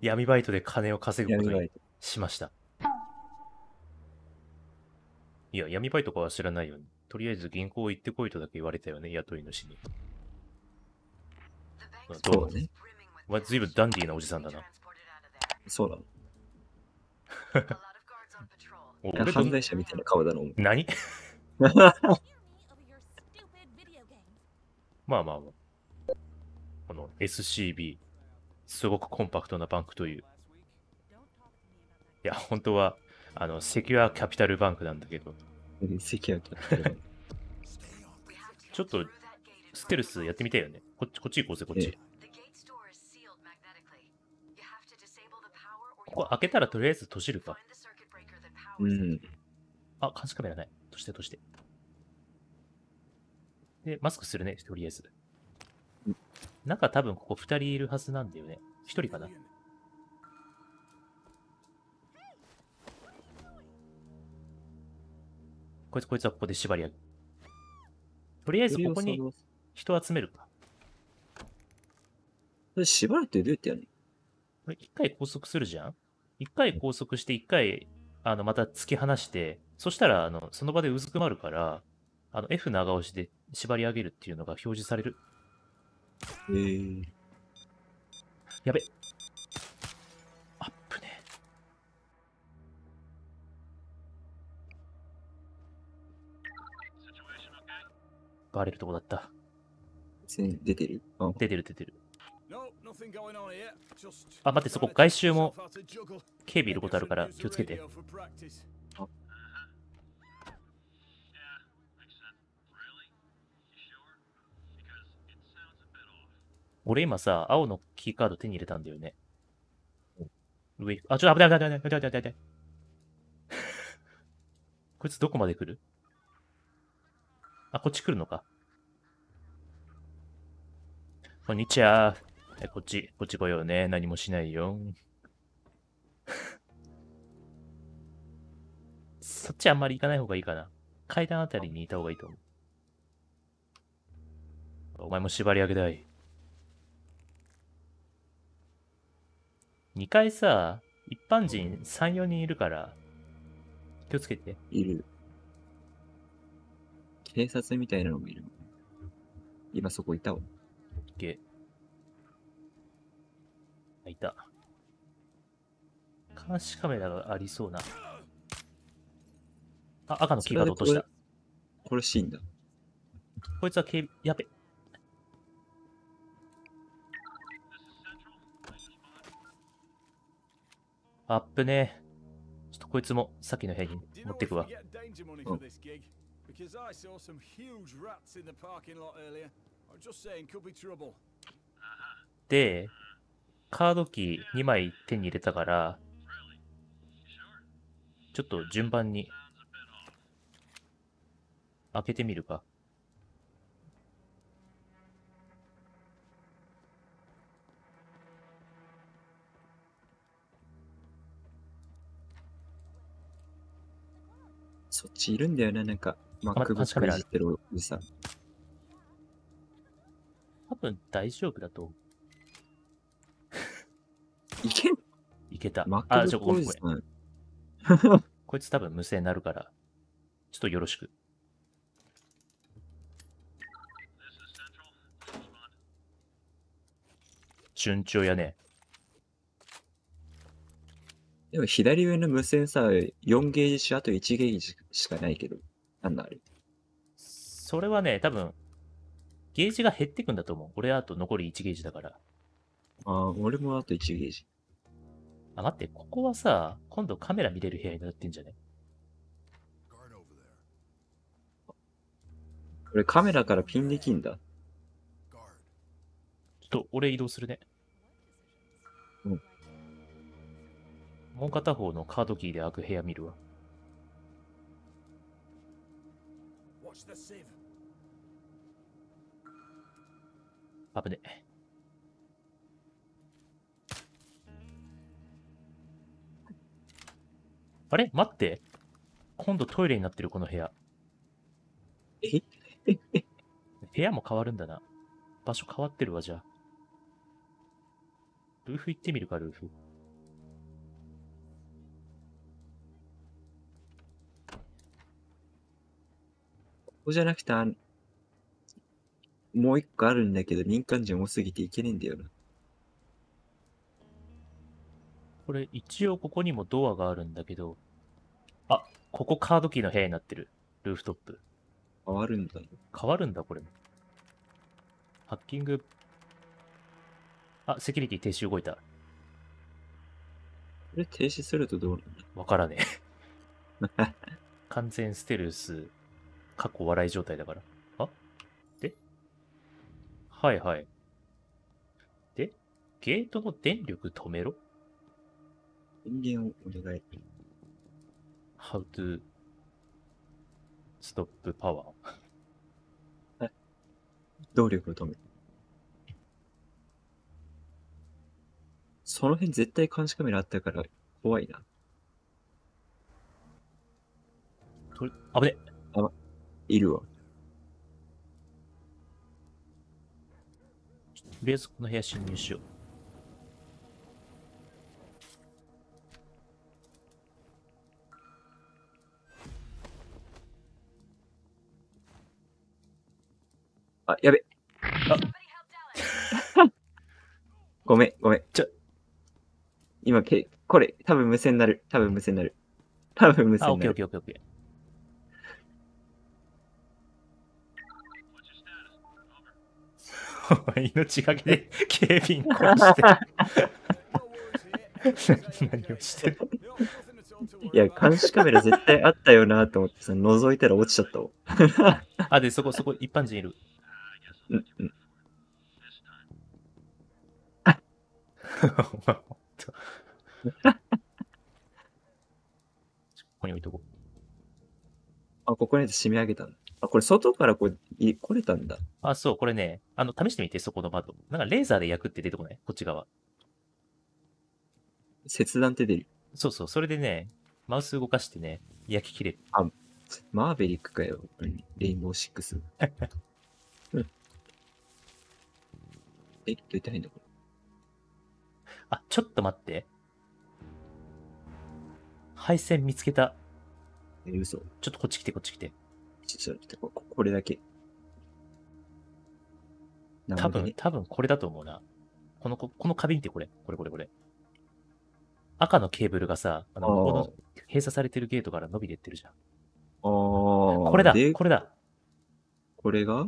闇バイトで金を稼ぐことにしました。いや、闇バイトかは知らないように。とりあえず銀行行ってこいとだけ言われたよね、雇い主に。そうだね。ずいぶんダンディーなおじさんだな。そうだね。俺犯罪者みたいな顔だろ。何まあまあまあ。この SCB、すごくコンパクトなバンクという。いや、本当は、セキュアキャピタルバンクなんだけど。セキュアキャピタルバンク。ちょっと、ステルスやってみたいよね。こっち行こうぜ、こっち。ここ開けたらとりあえず閉じるか。うん。あ、監視カメラない。閉じて。で、マスクするね、とりあえず。中多分ここ2人いるはずなんだよね。1人かな。こいつはここで縛り上げ。とりあえずここに人集めるか。縛るってどうやってやるの？これ1回拘束するじゃん。1回拘束して1回また突き放して、そしたらその場でうずくまるから、F 長押しで縛り上げるっていうのが表示される。やべ。アップね。バレるとこだった。出てる。あ、待って、そこ外周も警備いることあるから気をつけて。俺今さ、青のキーカード手に入れたんだよね。上、あ、ちょっと危ない。こいつどこまで来る？あ、こっち来るのか。こんにちは。こっち来ようね。何もしないよ。そっちあんまり行かない方がいいかな。階段あたりにいた方がいいと思う。お前も縛り上げたい。2階さ、一般人3、4人いるから、気をつけて。いる。警察みたいなのもいる。今そこいたわ。いた。監視カメラがありそうな。あ、赤のキーカード落とした。これ死んだ。こいつはやべ。アップね。ちょっとこいつもさっきの部屋に持ってくわ。うん、で、カードキー2枚手に入れたから、ちょっと順番に開けてみるか。そっちいるんだよね、なんか、MacBook いじってるおじさん。多分大丈夫だと思う。いけた。あ、ちょ、ごめん。こいつ多分無声になるから、ちょっとよろしく。順調やね。でも左上の無線さ、4ゲージし、あと1ゲージしかないけど、なんだあれ。それはね、多分、ゲージが減ってくんだと思う。俺はあと残り1ゲージだから。ああ、俺もあと1ゲージ。あ、待って、ここはさ、今度カメラ見れる部屋になってんじゃね？俺カメラからピンできんだ。ちょっと俺移動するね。もう片方のカードキーで開く部屋見るわ。危ねえ。あれ？待って。今度トイレになってるこの部屋。部屋も変わるんだな。場所変わってるわ、じゃあ。ルーフ行ってみるか、ルーフ。ここじゃなくて、もう一個あるんだけど、民間人多すぎていけねえんだよな。これ、一応ここにもドアがあるんだけど、あ、ここカードキーの部屋になってる。ルーフトップ。変わるんだ。変わるんだ、これ。ハッキング。あ、セキュリティ停止動いた。これ停止するとどうなるの？わからねえ。完全ステルス、過去笑い状態だから。あ？で？はいはい。で？ゲートの電力止めろ？電源をお願い。How to stop power 動力を止める。その辺絶対監視カメラあったから怖いな。とりあぶね。あ、いるわ。とりあえずこの部屋侵入しよう。あ、やべ。あごめん、ごめん。今、これ、多分無線になる。多分無線になる。多分無線になる。あ、オッケーオッケーオッケー。命がけで警備員殺して。何をしてる。いや、監視カメラ絶対あったよなと思ってさ、覗いたら落ちちゃったわ。あ、で、そこ、一般人いる。うんうん。あっ。ここに置いとこう。あ、ここに締め上げたんだ。あ、これ外からこう来れたんだ。あ、そう、これね、試してみて、そこの窓。なんかレーザーで焼くって出てこない？こっち側。切断って出る。そうそう、それでね、マウス動かしてね、焼き切れる。あ、マーベリックかよ、レインボーシックス。うん、痛いんだこれ。あ、ちょっと待って。配線見つけた。嘘。ちょっとこっち来て、こっち来て。ちょっと待って、これだけ。多分これだと思うな。この花瓶ってこれ。赤のケーブルがさ、この閉鎖されてるゲートから伸びてってるじゃん。ああ。これだ、これだ。これが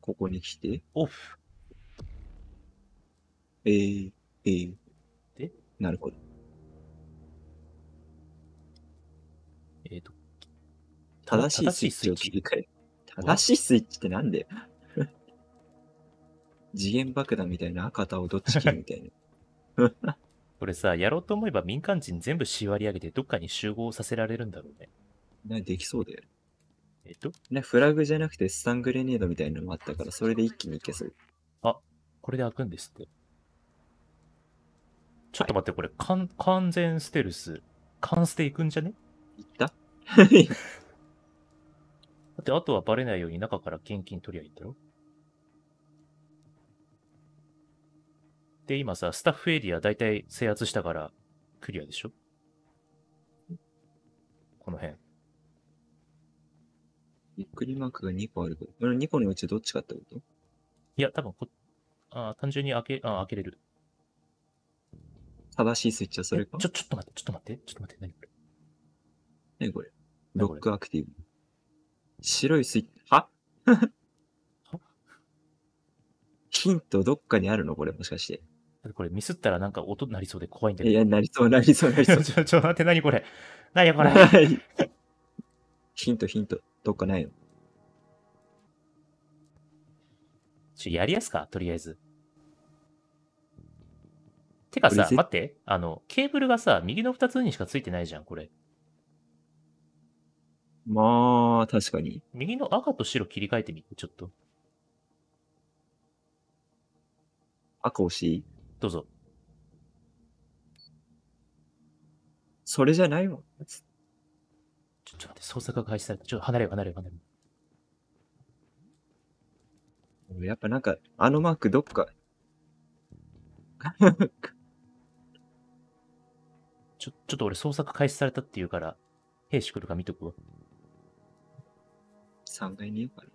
ここに来て。オフ。で、なるほど。正しいスイッチを切り替える。正しいスイッチってなんだよ。次元爆弾みたいな赤をどっち切るみたいな。これさ、やろうと思えば民間人全部縛り上げてどっかに集合させられるんだろうね。できそうだよ。フラグじゃなくてスタングレネードみたいなのもあったから、それで一気にいけそう。あ、これで開くんですって。ちょっと待って、これ、完全ステルス。完ステいくんじゃね？いっただって、あとはバレないように中から現金取りゃいいんだろ。で、今さ、スタッフエリア大体制圧したからクリアでしょ？この辺。びっくりマークが2個あるけど、この2個のうちどっちかってこと？いや、多分単純に開けれる。正しいスイッチはそれか？ちょっと待って、何これ？何これ？ロックアクティブ。白いスイッチ、はヒントどっかにあるのこれもしかして。これミスったらなんか音鳴りそうで怖いんだけど。いや、なりそう。ちょっと待って、何これ？何やこれ？ヒント、どっかないの？やりやすか、とりあえず。てかさ、待って、ケーブルがさ、右の2つにしかついてないじゃん、これ。まあ、確かに。右の赤と白切り替えてみて、ちょっと。赤押しい？どうぞ。それじゃないもん。ちょっと待って、捜索が開始された。ちょっと離れよう。やっぱなんか、マークどっか。ちょっと俺、捜索開始されたっていうから、兵士来るか見とくわ。3階にいようかな。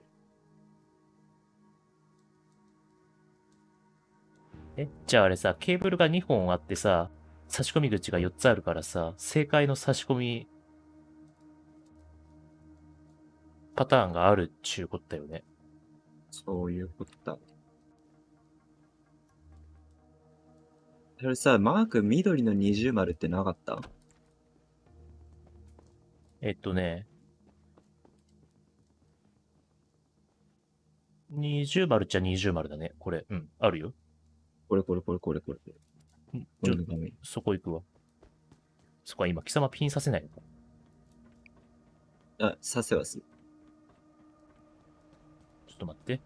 じゃああれさ、ケーブルが2本あってさ、差し込み口が4つあるからさ、正解の差し込みパターンがあるっちゅうことだよね。そういうことだ。それさ、マーク緑の二重丸ってなかった？二重丸っちゃ二重丸だね。これ、うん、あるよ。これ。ちょっとそこ行くわ。そこは今、貴様ピンさせないのか。あ、させはする。ちょっと待って。こ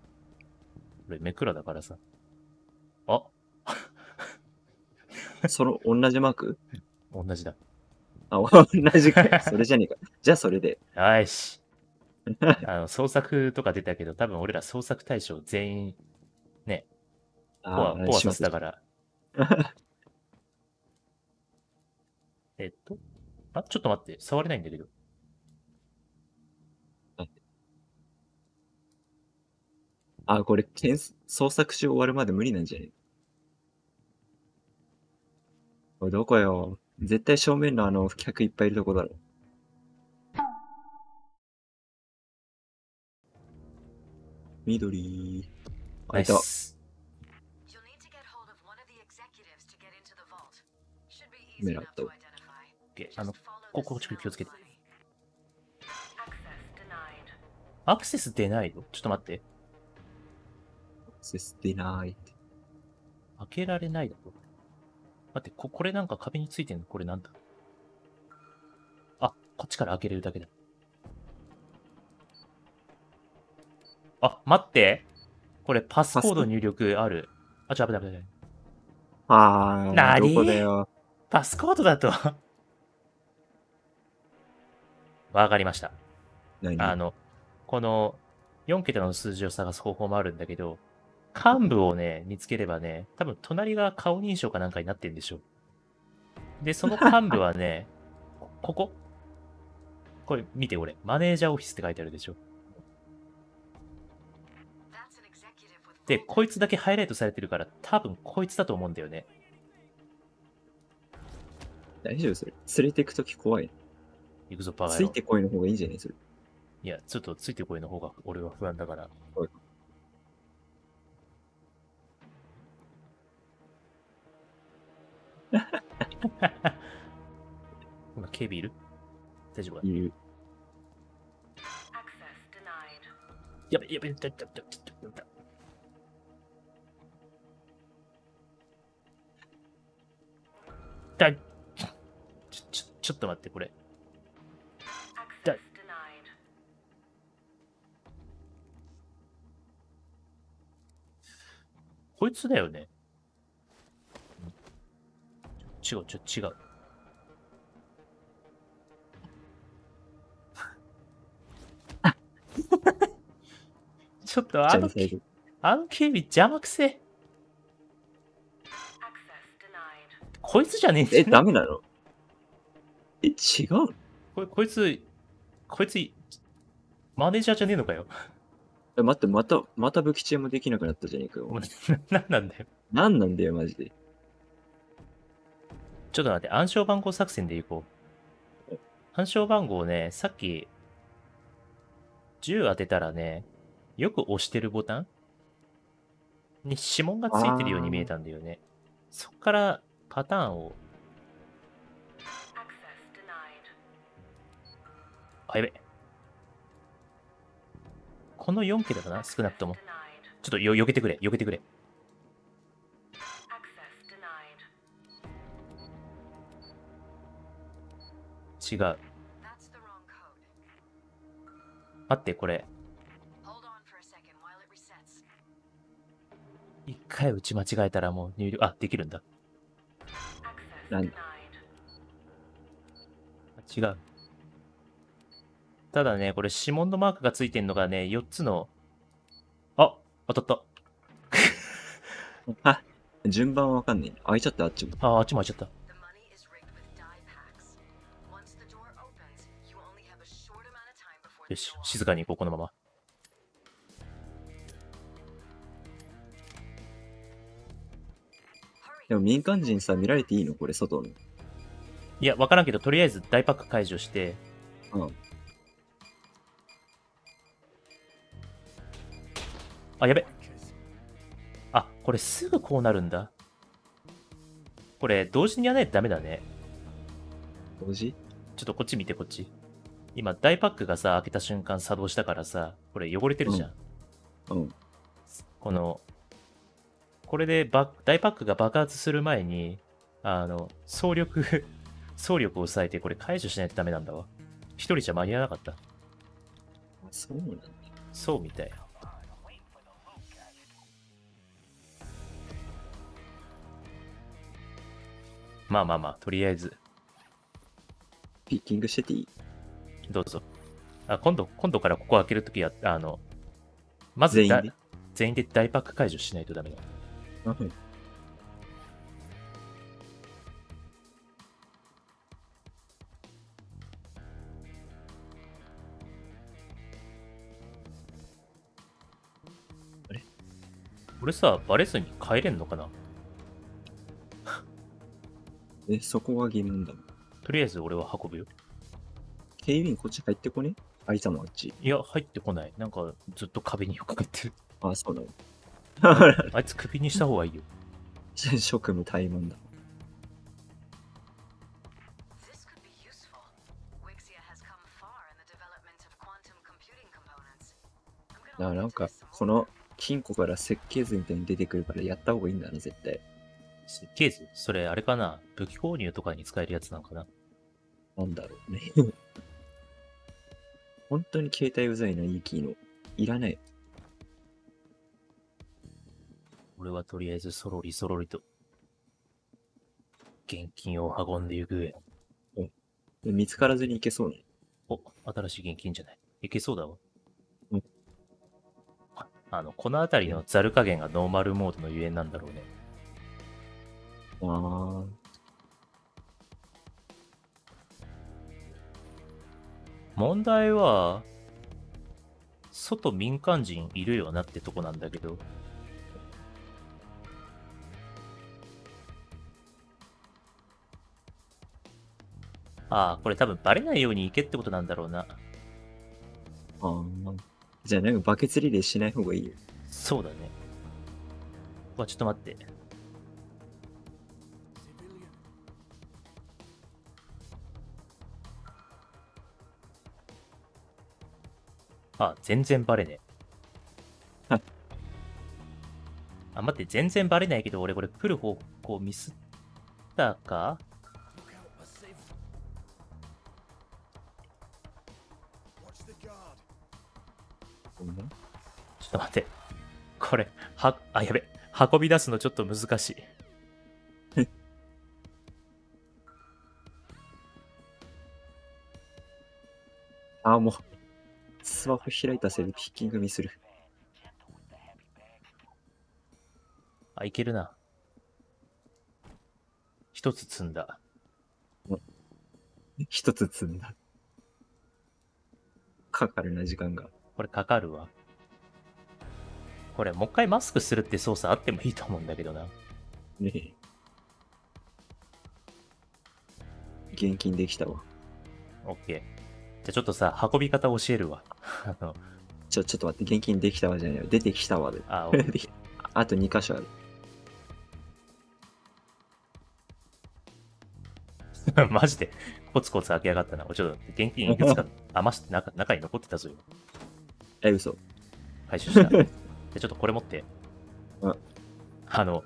れ、めくらだからさ。あその、同じマーク？同じだ。あ、同じか。それじゃねえか。じゃあ、それで。よいし。創作とか出たけど、多分俺ら創作対象全員、ね。コアさせたから。あ、ちょっと待って、触れないんだけど。あ、これ、捜索し終わるまで無理なんじゃね？おい、どこよ。絶対正面の客いっぱいいるとこだろ。緑。あいた。狙った。ここ気をつけて。アクセス出ないの？ちょっと待って。アクセス出ない。開けられないだと。待って、これなんか壁についてんの？これなんだ？あ、こっちから開けれるだけだ。あ、待って。これパスコード入力ある。あ、ちょ、危ない。あー、なに？どこだよ。パスコードだと。わかりました。この4桁の数字を探す方法もあるんだけど、幹部をね、見つければね、多分隣が顔認証かなんかになってるんでしょう。で、その幹部はね、これ見て、俺、マネージャーオフィスって書いてあるでしょ。で、こいつだけハイライトされてるから、多分こいつだと思うんだよね。大丈夫それ。連れてくとき怖い。行くぞ、パワー。ついてこいの方がいいんじゃねえ、それ。いや、ちょっとついてこいの方が俺は不安だから。はい、今、警備いる？大丈夫か？いる。やべ、ちょっと待って、これ。こいつだよね。違う。ちょっとあの警備邪魔くせ。こいつじゃねえんだよ。え、ダメなの？え、違う？こいつ、マネージャーじゃねえのかよ。え、待って、また武器チェーンもできなくなったじゃねえかよ。なんなんだよ、マジで。ちょっと待って、暗証番号作戦でいこう。暗証番号をね、さっき、10当てたらね、よく押してるボタンに指紋がついてるように見えたんだよね。そっからパターンを。あ、やべ。この4桁だな、少なくとも。ちょっと避けてくれ。違う。待って、これ。一回打ち間違えたらもう入力、あ、できるんだ。なんだ。違う。ただね、これ指紋のマークがついてんのがね、4つの。あ、当たった。順番わかんねえ。開いちゃった、あっちも。あっちも開いちゃった。よし、静かに行こう、このまま。でも民間人さ、見られていいのこれ、外の。いや、わからんけど、とりあえず大パック解除して。うん。あ、やべ。あ、これすぐこうなるんだ。これ、同時にやらないとダメだね。同時？ちょっとこっち見て、こっち。今、大パックがさ、開けた瞬間作動したからさ、これ汚れてるじゃん。うん。うん、これで大パックが爆発する前に、総力を抑えて、これ解除しないとダメなんだわ。一人じゃ間に合わなかった。そうなんだ。そうみたい。まあまあまあ、とりあえず。ピッキングしてていい？どうぞ。あ、今度からここ開けるときは、まず全員で大パック解除しないとダメだ。うん。あれ？俺さ、バレずに帰れんのかな？そこが疑問だ。とりあえず俺は運ぶよ。警備員こっち入ってこね？あいさもあっち。いや、入ってこない。なんかずっと壁によくかかってる。あ、そうなの。あいつ首にした方がいいよ。職務怠慢だ。なんかこの金庫から設計図みたいに出てくるからやった方がいいんだな、絶対。設計図？それあれかな、武器購入とかに使えるやつなのかな。なんだろうね。本当に携帯うざいな、いい機能。いらない。俺はとりあえずそろりそろりと、現金を運んでいく。お、見つからずに行けそうね。お、新しい現金じゃない。行けそうだわ。うん。この辺りのザル加減がノーマルモードのゆえんなんだろうね。問題は外民間人いるよなってとこなんだけど、ああ、これ多分バレないように行けってことなんだろうな。じゃあなんかバケツリレーしない方がいいよ。そうだね。わ、ちょっと待って。あ、全然バレねえ。あ、待って、全然バレないけど、俺これ来る方向ミスったか？ん？ちょっと待って。これ、やべ。運び出すのちょっと難しい。あ、もう。スマホ開いたせいでピッキングミスる。あ、いけるな。一つ積んだ。一つ積んだ。かかるな、時間が。これかかるわ。これ、もう一回マスクするって操作あってもいいと思うんだけどな。ねえ。現金できたわ。オッケー。じゃあちょっとさ、運び方教えるわ。ちょっと待って、現金できたわじゃないよ。出てきたわで。あ、あと2箇所ある。マジで、コツコツ開けやがったな。ちょっと待って、現金いくつか余して中に残ってたぞよ。え、嘘。回収した。じゃあちょっとこれ持って。うん。運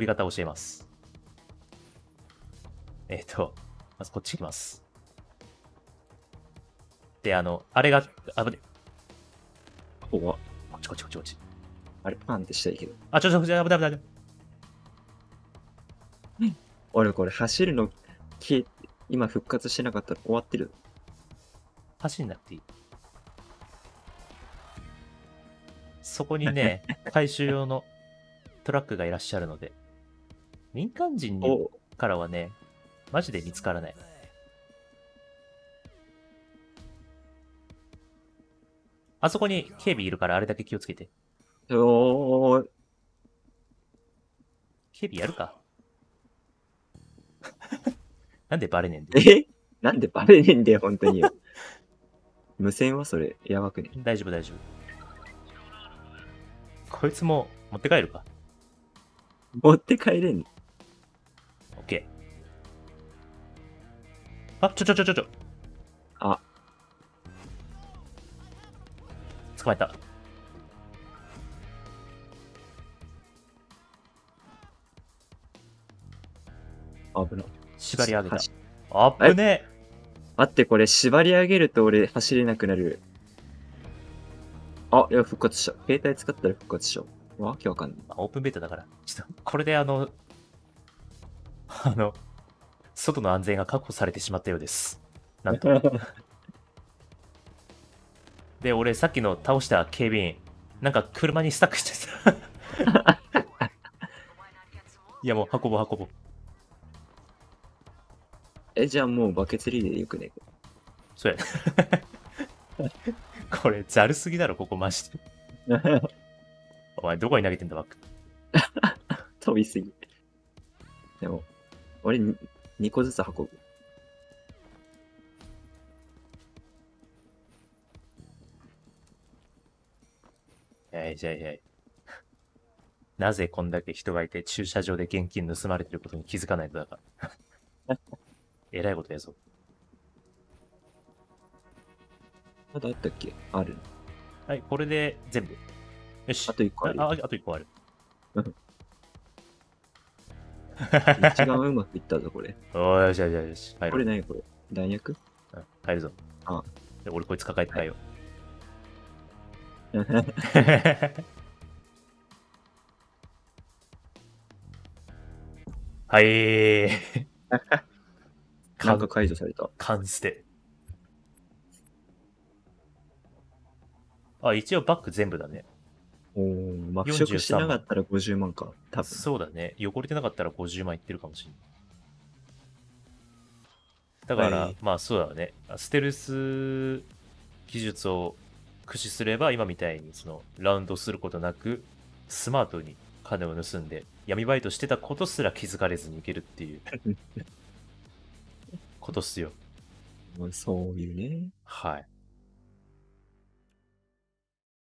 び方教えます。まずこっち行きます。で、あれが、あぶね。怖っ。こっち。あれ、パンってしたいけど。あ、ちょ、危ない。うん。俺、これ、走るの、今復活してなかったら終わってる。走んなくていい。そこにね、回収用の、トラックがいらっしゃるので、民間人からはね、マジで見つからない。あそこに警備いるから、あれだけ気をつけて。おーい。警備やるか。なんでバレねえんだよ。なんでバレねえんだよ、本当に。無線はそれ、やばくね。大丈夫、大丈夫。こいつも持って帰るか。持って帰れんの。オッケー。あ、ちょ。あ。捕まえた。危ない。縛り上げた。あぶねえ。待って、これ縛り上げると俺走れなくなる。あ、いや、復活した。携帯使ったら復活した。わけわかんない。オープンベータだから。ちょっと、これで外の安全が確保されてしまったようです。なんと。で、俺、さっきの倒した警備員、なんか車にスタックしてた。いや、もう運ぼう。じゃあもうバケツリーでよくね。そうや、ね。これ、ざるすぎだろ、ここマジで。お前、どこに投げてんだ、バック。飛びすぎ。でも、俺、2個ずつ運ぶ。いやいや。なぜこんだけ人がいて駐車場で現金盗まれてることに気づかないとだから。えらいことやぞ。まだあったっけ？ある。はい、これで全部。よし。あと1個ある。あと1個ある。一番うまくいったぞ、これ。およしよしよし。これ何これ？弾薬？帰るぞ。あ。俺こいつ抱えて帰よ。はい。なんか解除された。勘捨て。あ、一応バッグ全部だね。おー、まあ、腐食してなかったら50万か。多分。そうだね。汚れてなかったら50万いってるかもしれない。だから、まあそうだね。ステルス技術を駆使すれば、今みたいにそのラウンドすることなく、スマートに金を盗んで、闇バイトしてたことすら気づかれずにいけるっていう。ことっすよ。そういうね。はい。